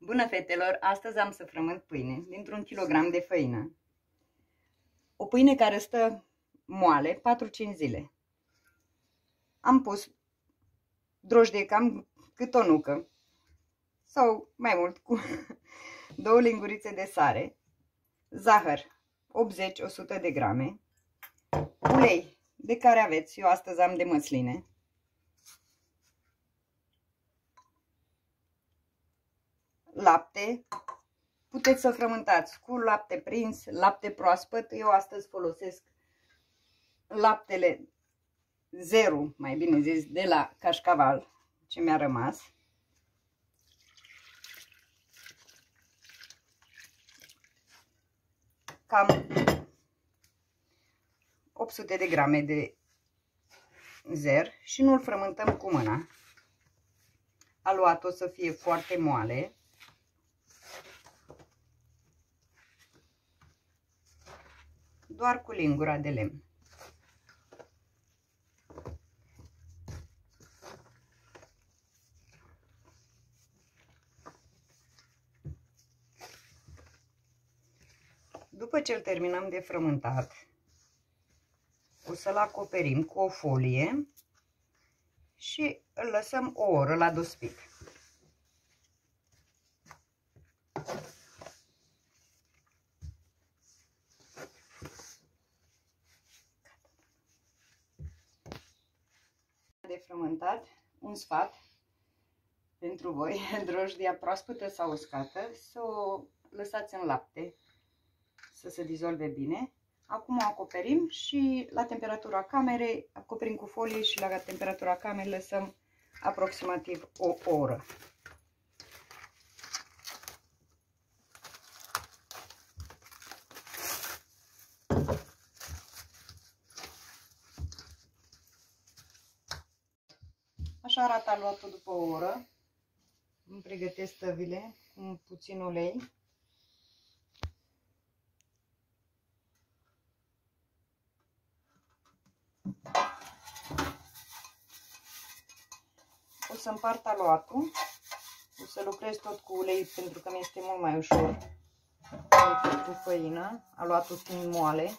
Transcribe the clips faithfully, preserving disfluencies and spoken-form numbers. Bună, fetelor! Astăzi am să frământ pâine dintr-un kilogram de făină. O pâine care stă moale patru-cinci zile. Am pus drojdie cam cât o nucă sau mai mult, cu două lingurițe de sare, zahăr optzeci la o sută de grame, ulei de care aveți, eu astăzi am de măsline, lapte, puteți să frământați cu lapte prins, lapte proaspăt. Eu astăzi folosesc laptele zero, mai bine zis, de la Cașcaval, ce mi-a rămas. Cam opt sute de grame de zer și nu-l frământăm cu mâna. Aluatul o să fie foarte moale. Doar cu lingura de lemn. După ce îl terminăm de frământat, o să-l acoperim cu o folie și îl lăsăm o oră la dospit. De frământat, un sfat pentru voi: drojdia proaspătă sau uscată să o lăsați în lapte să se dizolve bine. Acum o acoperim și la temperatura camerei, acoperim cu folie și la temperatura camerei lăsăm aproximativ o oră. Așa arată aluatul după o oră. Îmi pregătesc tăvile cu puțin ulei. O să împart aluatul, o să lucrez tot cu ulei pentru că mi este mult mai ușor decât cu făină, aluatul fiind moale.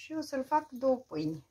Și o să-l fac două pâini.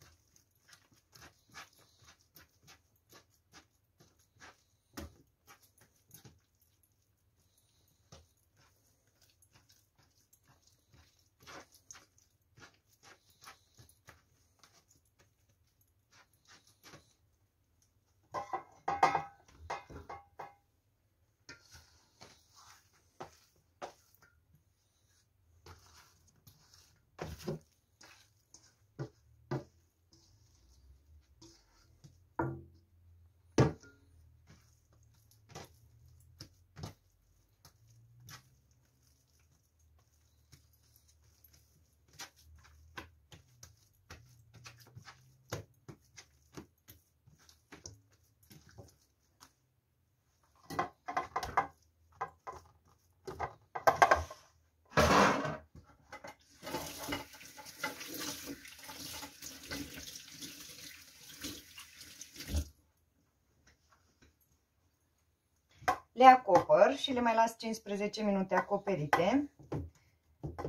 Le acopăr și le mai las cincisprezece minute acoperite,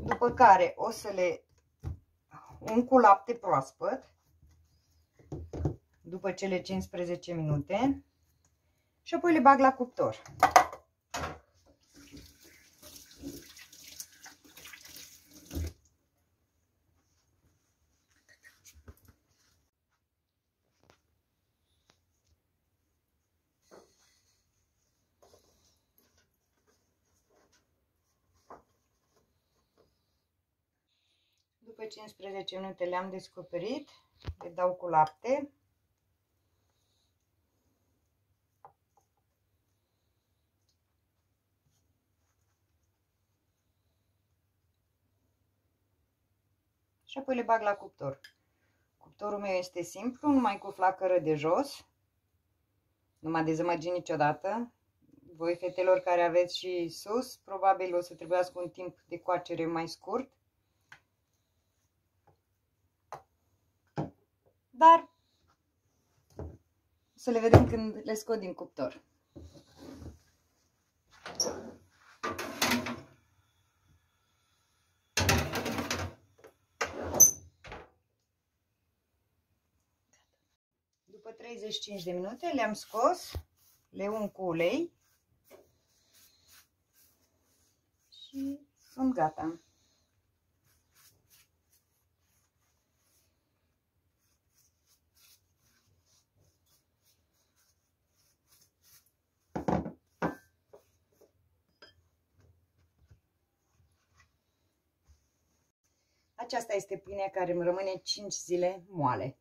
după care o să le umplu cu lapte proaspăt, după cele cincisprezece minute, și apoi le bag la cuptor. După cincisprezece minute le-am descoperit, le dau cu lapte. Și apoi le bag la cuptor. Cuptorul meu este simplu, numai cu flacără de jos. Nu m-a dezamăgit niciodată. Voi, fetelor care aveți și sus, probabil o să trebuiască un timp de coacere mai scurt. Dar să le vedem când le scot din cuptor. După treizeci și cinci de minute le-am scos, le unt cu ulei și sunt gata. Aceasta este pâinea care îmi rămâne cinci zile moale.